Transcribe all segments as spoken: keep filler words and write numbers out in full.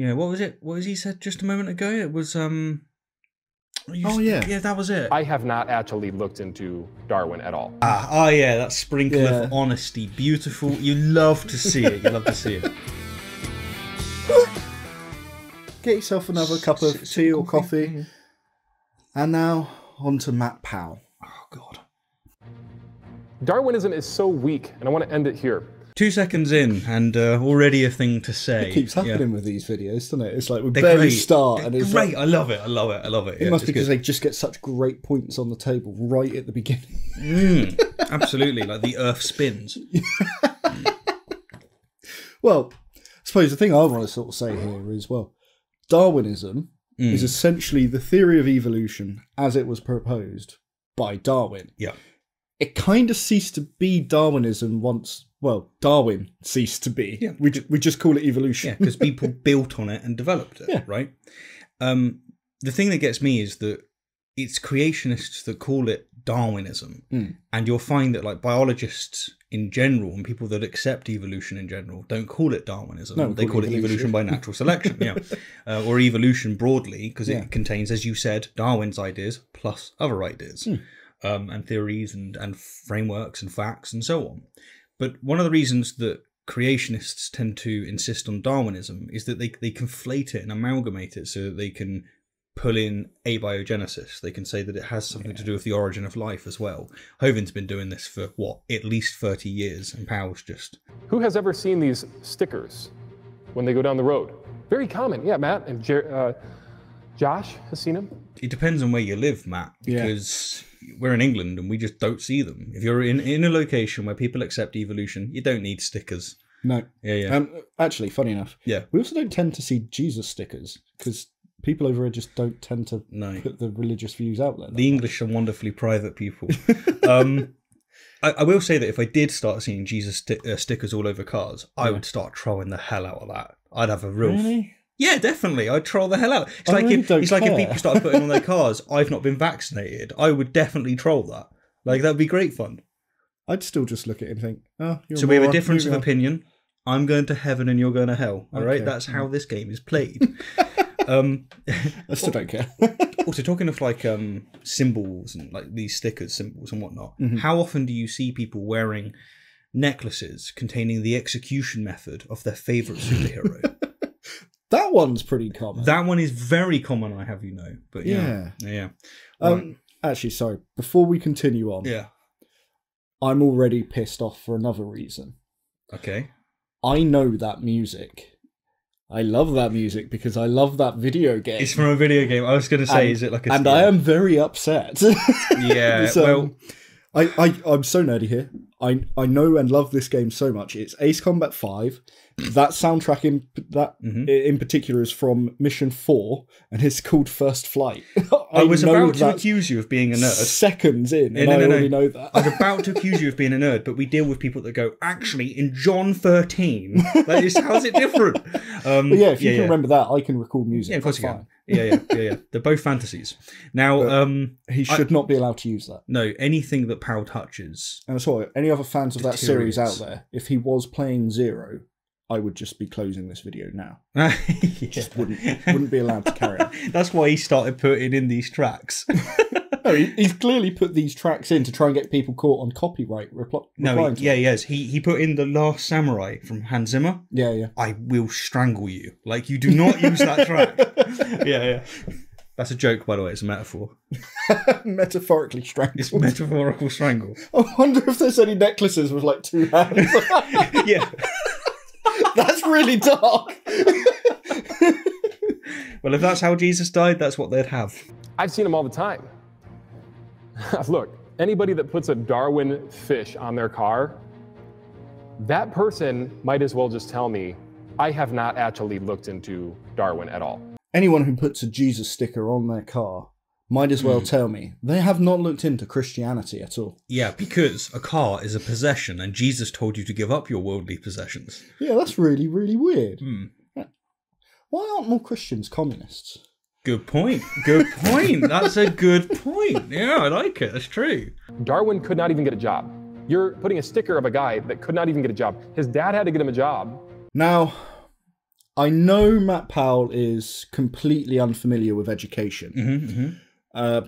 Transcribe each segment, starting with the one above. Yeah, what was it? What was he said just a moment ago? It was um. Oh yeah, yeah, that was it. I have not actually looked into Darwin at all. Ah, oh yeah, that sprinkle yeah. of honesty, beautiful. You love to see it. You love to see it. Get yourself another cup of tea or coffee, and now on to Matt Powell. Oh God. Darwinism is so weak, and I want to end it here. Two seconds in, and uh, already a thing to say. It keeps happening yeah. with these videos, doesn't it? It's like we They're barely great. start. They're and it's great. Like, I love it. I love it. I love it. It yeah, must be because good. they just get such great points on the table right at the beginning. Mm, absolutely. Like the earth spins. mm. Well, I suppose the thing I want to sort of say here is, well, Darwinism mm. is essentially the theory of evolution as it was proposed by Darwin. Yeah. It kind of ceased to be Darwinism once... Well, Darwin ceased to be. Yeah. We, we just call it evolution. Yeah, because people built on it and developed it, yeah. right? Um, the thing that gets me is that it's creationists that call it Darwinism. Mm. And you'll find that like biologists in general and people that accept evolution in general don't call it Darwinism. No, they call, call it evolution. evolution by natural selection, yeah, uh, or evolution broadly because yeah. it contains, as you said, Darwin's ideas plus other ideas mm. um, and theories and, and frameworks and facts and so on. But one of the reasons that creationists tend to insist on Darwinism is that they, they conflate it and amalgamate it so that they can pull in abiogenesis. They can say that it has something yeah. to do with the origin of life as well. Hovind's been doing this for, what, at least thirty years, and Powell's just... Who has ever seen these stickers when they go down the road? Very common. Yeah, Matt and Jer uh, Josh has seen them. It depends on where you live, Matt, because... Yeah. We're in England and we just don't see them. If you're in, in a location where people accept evolution, you don't need stickers. No. Yeah, yeah. Um, actually, funny enough, yeah. we also don't tend to see Jesus stickers because people over here just don't tend to no. put the religious views out there. The English much. are wonderfully private people. um, I, I will say that if I did start seeing Jesus sti uh, stickers all over cars, yeah. I would start trolling the hell out of that. I'd have a real... Really? Yeah, definitely. I'd troll the hell out. It's, like, really if, it's like if people started putting on their cars, I've not been vaccinated. I would definitely troll that. Like, that'd be great fun. I'd still just look at it and think, oh, you're So we have a difference of opinion. I'm going to heaven and you're going to hell. All okay. right? That's how this game is played. um, I still don't care. Also, talking of, like, um, symbols and, like, these stickers, symbols and whatnot, mm-hmm. how often do you see people wearing necklaces containing the execution method of their favourite superhero? That one's pretty common. That one is very common, I have you know. But yeah. Yeah. yeah. Right. Um, actually, sorry, before we continue on, yeah. I'm already pissed off for another reason. Okay. I know that music. I love that music because I love that video game. It's from a video game. I was going to say, and, is it like a... And story? I am very upset. Yeah, so, well... I, I, I'm so nerdy here. I I know and love this game so much. It's Ace Combat five. That soundtrack in that mm-hmm. in particular is from Mission four, and it's called First Flight. I, I was about to accuse you of being a nerd. Seconds in, no, and no, no, I already no. know that. I was about to accuse you of being a nerd, but we deal with people that go, actually, in John thirteen, that is, how's it different? Um, yeah, if you yeah, can yeah. remember that, I can recall music. Yeah, of course you can. Yeah, yeah, yeah, yeah. They're both fantasies. Now, um, he should I, not be allowed to use that. No, anything that Powell touches. And I saw it. Any other fans of that series out there, if he was playing Zero, I would just be closing this video now. yeah. Just wouldn't wouldn't be allowed to carry on. That's why he started putting in these tracks. No, he, he's clearly put these tracks in to try and get people caught on copyright. Reply, no, he, yeah, them. yes, he he put in The Last Samurai from Hans Zimmer. Yeah, yeah. I will strangle you. Like, you do not use that track. Yeah, yeah. That's a joke, by the way. It's a metaphor. Metaphorically strangled. It's metaphorical strangle. I wonder if there's any necklaces with like two hands. Yeah. That's really dark. Well, if that's how Jesus died, that's what they'd have. I've seen them all the time. Look, anybody that puts a Darwin fish on their car, that person might as well just tell me, I have not actually looked into Darwin at all. Anyone who puts a Jesus sticker on their car might as well mm. tell me they have not looked into Christianity at all. Yeah, because a car is a possession and Jesus told you to give up your worldly possessions. Yeah, that's really, really weird. Mm. Why aren't more Christians communists? Good point. Good point. That's a good point. Yeah, I like it. That's true. Darwin could not even get a job. You're putting a sticker of a guy that could not even get a job. His dad had to get him a job. Now, I know Matt Powell is completely unfamiliar with education. Mm-hmm, mm-hmm. Uh,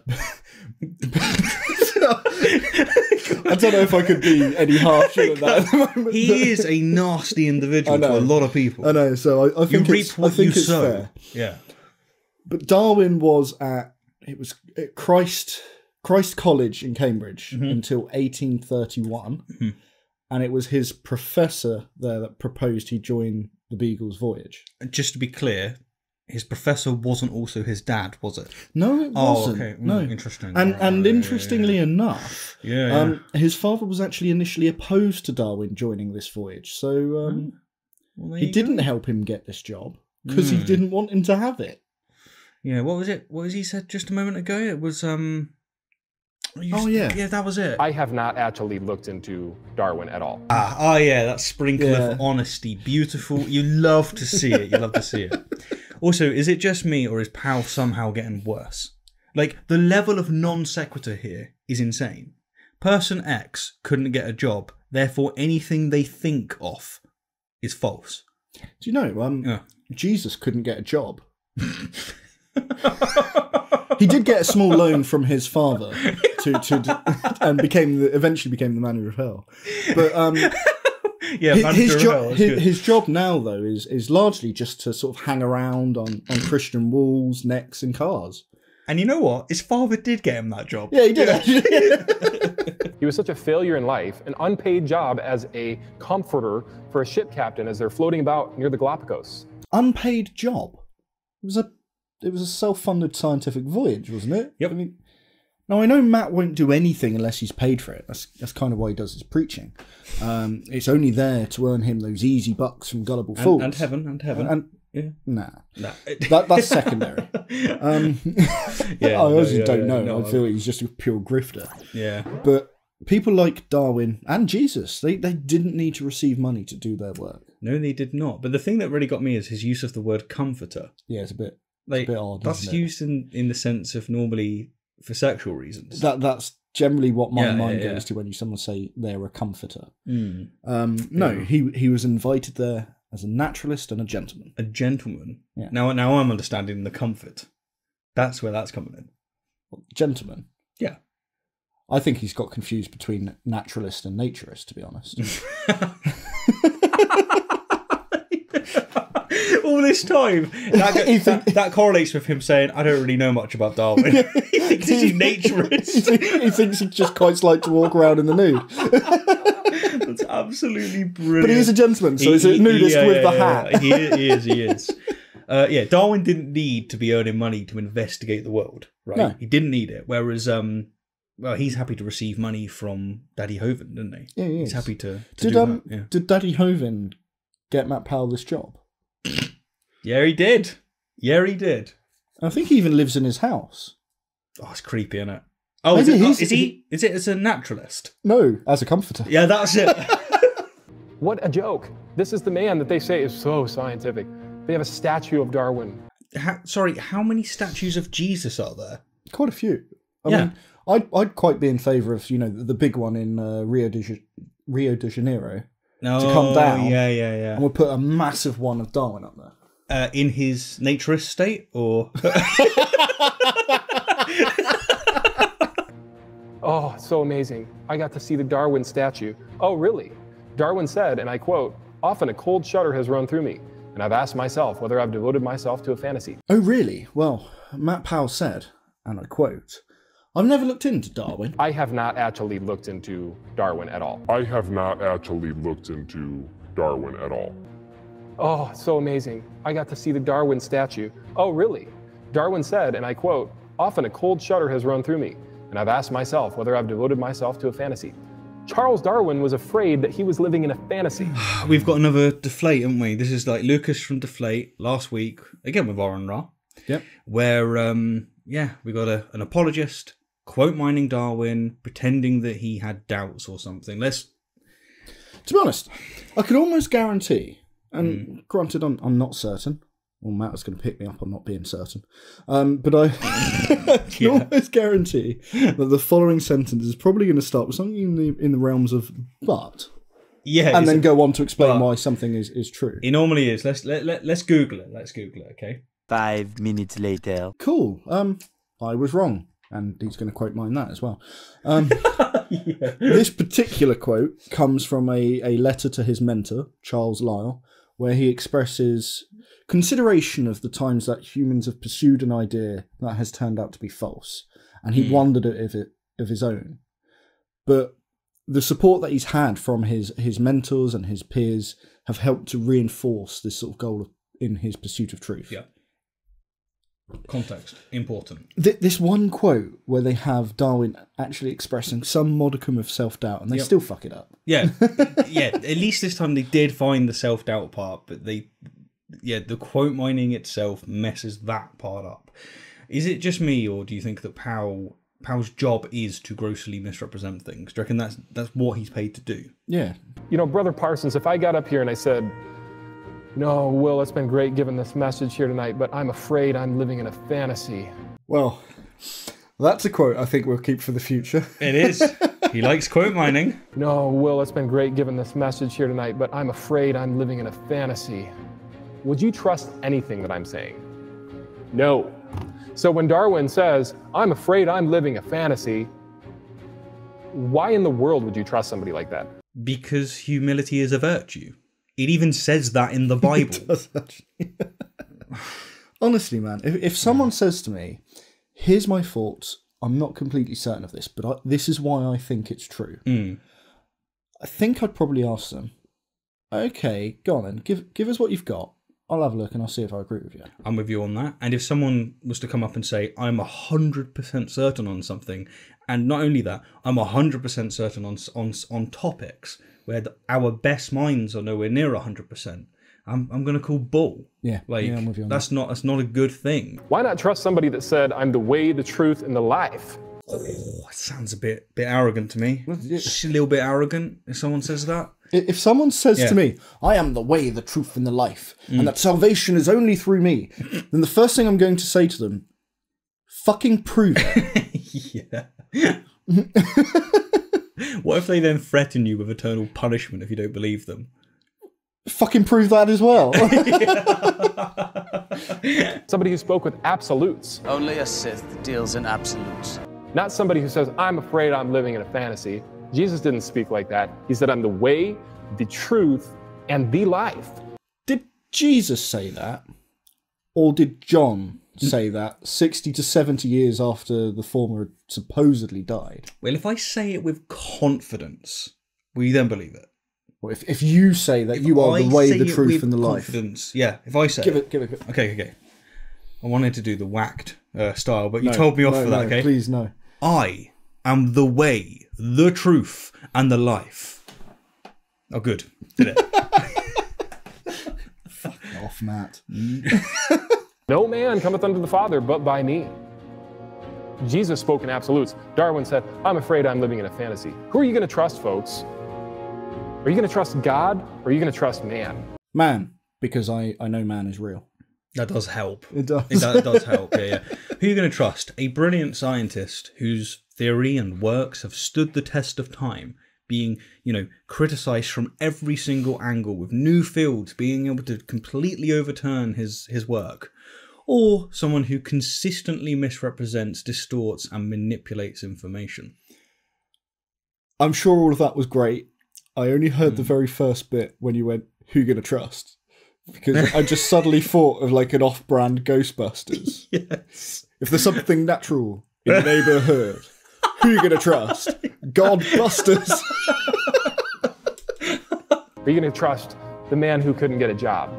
I don't know if I could be any harsher than that at the moment. He is a nasty individual to a lot of people. I know, so I, I think you it's, reap what I think you it's sow. Fair. Yeah. But Darwin was at it was at Christ Christ College in Cambridge mm-hmm. until eighteen thirty-one, mm-hmm. and it was his professor there that proposed he join the Beagle's voyage. And just to be clear, his professor wasn't also his dad, was it? No, it wasn't. Oh, okay. No, interesting. And right. and interestingly yeah, yeah. enough, yeah, yeah. Um, his father was actually initially opposed to Darwin joining this voyage, so um, well, he didn't go. help him get this job because mm. he didn't want him to have it. Yeah, what was it? What was he said just a moment ago? It was um. Oh yeah, yeah, that was it. I have not actually looked into Darwin at all. Ah, oh yeah, that sprinkle yeah. of honesty, beautiful. You love to see it. You love to see it. Also, is it just me or is Powell somehow getting worse? Like, the level of non sequitur here is insane. Person X couldn't get a job, therefore anything they think of is false. Do you know, um, yeah. Jesus couldn't get a job. He did get a small loan from his father to, to and became the, eventually became the man of hell. But um, yeah, his, his job his, his job now though is is largely just to sort of hang around on on Christian walls, necks, and cars. And you know what? His father did get him that job. Yeah, he did. Actually. He was such a failure in life, an unpaid job as a comforter for a ship captain as they're floating about near the Galapagos. Unpaid job. It was a It was a self-funded scientific voyage, wasn't it? Yep. I mean, now, I know Matt won't do anything unless he's paid for it. That's that's kind of why he does his preaching. Um, it's only there to earn him those easy bucks from gullible and, fools. And heaven, and heaven. And, and yeah. Nah. nah. That, that's secondary. um, yeah, I honestly no, yeah, don't yeah, know. No, I feel he's just a pure grifter. Yeah. But people like Darwin and Jesus, they, they didn't need to receive money to do their work. No, they did not. But the thing that really got me is his use of the word comforter. Yeah, it's a bit... Like, odd, that's used in, in the sense of normally for sexual reasons. That That's generally what my yeah, mind yeah, yeah. goes to when you someone say they're a comforter. Mm. Um, no, yeah. he he was invited there as a naturalist and a gentleman. A gentleman? Yeah. Now, now I'm understanding the comfort. That's where that's coming in. Well, gentleman? Yeah. I think he's got confused between naturalist and naturist, to be honest. All this time, that, goes, that, that correlates with him saying, "I don't really know much about Darwin." He thinks he's a naturist. He thinks he just quite likes to walk around in the nude. That's absolutely brilliant. But he is a gentleman, so he, he's a nudist yeah, with yeah, the yeah, hat. Yeah. He is. He is. Uh, yeah, Darwin didn't need to be earning money to investigate the world, right? No. He didn't need it. Whereas, um, well, he's happy to receive money from Daddy Hovind, isn't he? Yeah, he is. He's happy to. to did do um, that, yeah. did Daddy Hovind get Matt Powell this job? Yeah, he did. Yeah, he did. I think he even lives in his house. Oh, it's creepy, isn't it? Oh, is, it, oh, is he? Is it as a naturalist? No, as a comforter. Yeah, that's it. What a joke! This is the man that they say is so scientific. They have a statue of Darwin. How, sorry, how many statues of Jesus are there? Quite a few. I yeah, mean, I'd I'd quite be in favour of you know the big one in uh, Rio de ja Rio de Janeiro oh, to come down. Yeah, yeah, yeah. And we'll put a massive one of Darwin up there. Uh, in his naturist state, or oh, so amazing! I got to see the Darwin statue. Oh, really? Darwin said, and I quote: "Often a cold shudder has run through me, and I've asked myself whether I've devoted myself to a fantasy." Oh, really? Well, Matt Powell said, and I quote: "I've never looked into Darwin." I have not actually looked into Darwin at all. I have not actually looked into Darwin at all. Oh, so amazing. I got to see the Darwin statue. Oh, really? Darwin said, and I quote, "Often a cold shudder has run through me, and I've asked myself whether I've devoted myself to a fantasy." Charles Darwin was afraid that he was living in a fantasy. We've got another Deflate, haven't we? This is like Lucas from Deflate last week, again with Oren Ra. Yep. Where, um, yeah, we got a, an apologist quote mining Darwin, pretending that he had doubts or something. Let's... To be honest, I could almost guarantee... And mm. granted, I'm, I'm not certain. Well, Matt was going to pick me up on not being certain. Um, but I can yeah. almost guarantee that the following sentence is probably going to start with something in the, in the realms of, but Yeah, and then go on to explain why something is, is true. It normally is. Let's let, let let's Google it. Let's Google it. Okay. Five minutes later. Cool. Um, I was wrong, and he's going to quote mine that as well. Um, yeah. This particular quote comes from a a letter to his mentor Charles Lyell, where he expresses consideration of the times that humans have pursued an idea that has turned out to be false, and he mm. wondered if it of his own, but the support that he's had from his his mentors and his peers have helped to reinforce this sort of goal of, in his pursuit of truth. Yeah. Context, important. Th this one quote where they have Darwin actually expressing some modicum of self-doubt, and they yep. still fuck it up. Yeah. Yeah, at least this time they did find the self-doubt part, but they, yeah, the quote mining itself messes that part up. Is it just me, or do you think that Powell... Powell's job is to grossly misrepresent things? Do you reckon that's, that's what he's paid to do? Yeah. You know, Brother Parsons, if I got up here and I said, no, Will, it's been great giving this message here tonight, but I'm afraid I'm living in a fantasy. Well, that's a quote I think we'll keep for the future. It is. He likes quote mining. No, Will, it's been great giving this message here tonight, but I'm afraid I'm living in a fantasy. Would you trust anything that I'm saying? No. So when Darwin says, I'm afraid I'm living a fantasy, why in the world would you trust somebody like that? Because humility is a virtue. It even says that in the Bible. It does, actually. Honestly, man, if, if someone says to me, here's my thoughts, I'm not completely certain of this, but I, this is why I think it's true. Mm. I think I'd probably ask them, okay, go on then, give, give us what you've got. I'll have a look and I'll see if I agree with you. I'm with you on that. And if someone was to come up and say, I'm one hundred percent certain on something, and not only that, I'm one hundred percent certain on, on, on topics where the, our best minds are nowhere near one hundred percent, I'm, I'm going to call bull. Yeah, like, yeah, I'm with you on that's that. Not, that's not a good thing. Why not trust somebody that said, I'm the way, the truth, and the life? Oh, it sounds a bit, bit arrogant to me. It's a little bit arrogant if someone says that. If someone says yeah. to me, I am the way, the truth, and the life, mm. and that salvation is only through me, then the first thing I'm going to say to them, fucking prove it. Yeah. What if they then threaten you with eternal punishment if you don't believe them? Fucking prove that as well. Somebody who spoke with absolutes. Only a Sith deals in absolutes. Not somebody who says, I'm afraid I'm living in a fantasy. Jesus didn't speak like that. He said, I'm the way, the truth, and the life. Did Jesus say that? Or did John say that sixty to seventy years after the former had supposedly died? Well, if I say it with confidence, will you then believe it? Well, if, if you say that if you are I the way, the truth, and the life. Confidence. Yeah, if I say give it. it. Give it, give it. Okay, okay. I wanted to do the whacked uh, style, but you no, told me off no, for that, no, okay? Please, no. I am the way, the truth, and the life. Oh, good. Did it. Fuck off, Matt. No man cometh unto the Father but by me. Jesus spoke in absolutes. Darwin said, I'm afraid I'm living in a fantasy. Who are you going to trust, folks? Are you going to trust God, or are you going to trust man? Man, because I, I know man is real. That does help. It does. It does, it does help, yeah, yeah. Who are you going to trust? A brilliant scientist whose theory and works have stood the test of time, being, you know, criticised from every single angle, with new fields being able to completely overturn his, his work. Or someone who consistently misrepresents, distorts, and manipulates information. I'm sure all of that was great. I only heard mm. the very first bit when you went, who are you going to trust? Because I just suddenly thought of like an off-brand Ghostbusters. Yes. If there's something natural in the neighbourhood, who are you going to trust? Godbusters. Are you going to trust the man who couldn't get a job?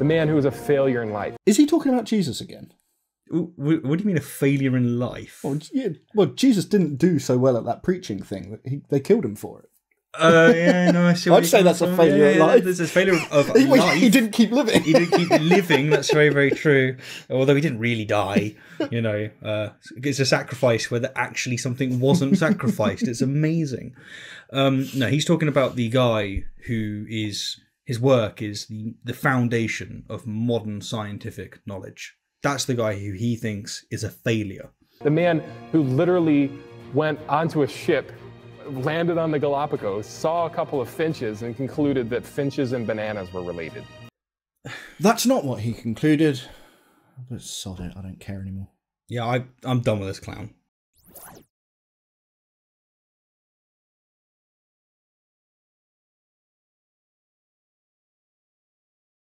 The man who was a failure in life? Is he talking about Jesus again? What do you mean a failure in life? Well, yeah, well Jesus didn't do so well at that preaching thing. He, they killed him for it. Uh, yeah, no, I see what I'd say that's from. a failure yeah, of life. There's a failure of he, life. He didn't keep living. He didn't keep living. That's very, very true. Although he didn't really die, you know. Uh, it's a sacrifice where actually something wasn't sacrificed. It's amazing. Um, no, he's talking about the guy who is, his work is the, the foundation of modern scientific knowledge. That's the guy who he thinks is a failure. The man who literally went onto a ship landed on the Galapagos, saw a couple of finches, and concluded that finches and bananas were related. That's not what he concluded. But sod it, I don't care anymore. Yeah, I, I'm done with this clown.